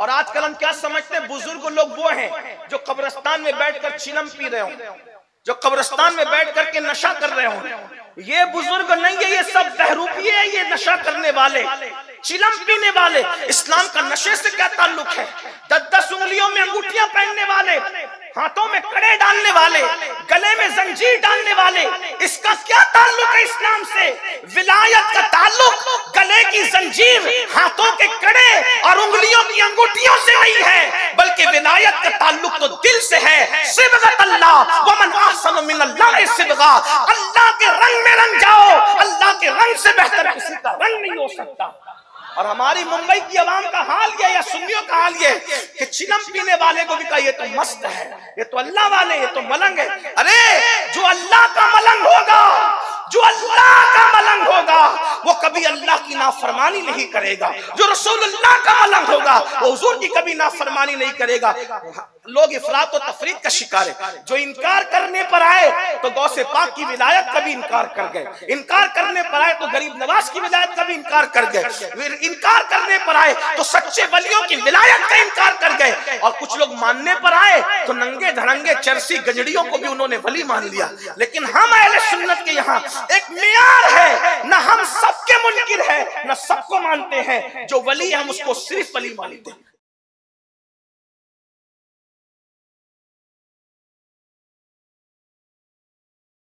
और आजकल हम क्या समझते हैं, बुजुर्ग लोग वो हैं जो कब्रिस्तान में बैठकर चिलम पी रहे हो, जो कब्रिस्तान में बैठ करके नशा कर रहे हो। ये बुजुर्ग नहीं है, ये सब बहरूपी है, ये नशा करने वाले, चिलम पीने वाले। इस्लाम का नशे से क्या ताल्लुक है? 10-10 उंगलियों में अंगूठियां पहनने वाले, हाथों में कड़े डालने वाले, गले में जंजीर डालने वाले, इसका क्या ताल्लुक है इस्लाम से? विलायत का ताल्लुक गले की जंजीर, हाथों के कड़े और उंगलियों की अंगूठियों से नहीं है, बल्कि विलायत का ताल्लुक तो दिल से है। सिबगत अल्लाह वमन अहसनु मिनल्लाह सिबगा, अल्लाह के रंग में रंग जाओ, अल्लाह के रंग से बेहतर किसी का रंग नहीं हो सकता। और हमारी मुंबई की आवाम का हाल यह, या सुन्नियों का हाल यह कि चिलम पीने वाले को भी कहा ये तो मस्त है, ये तो अल्लाह वाले, ये तो मलंग है। अरे जो अल्लाह का मलंग होगा, जो अल्लाह का मलंग होगा वो कभी अल्लाह की नाफरमानी नहीं करेगा। जो रसूलुल्लाह का मलंग होगा वो हुजूर की कभी नाफरमानी नहीं करेगा। लोग इफरात और तफरीद का शिकार है। जो इनकार करने पर आए तो गौसे पाक की विलायत का भी इनकार कर गए, इनकार करने पर आए तो गरीब नवाज की विलायत का भी इनकार कर गए, इनकार करने पर आए तो सच्चे वलियों की विलायत का इनकार कर गए, और कुछ लोग मानने पर आए तो नंगे धड़ंगे चरसी गजड़ियों को भी उन्होंने वली मान लिया। लेकिन हम अहले सुन्नत के यहाँ एक मियार है, ना हम सबके मुनकिर है, ना सबको मानते हैं। जो वली हम उसको सिर्फ वली मानते हैं।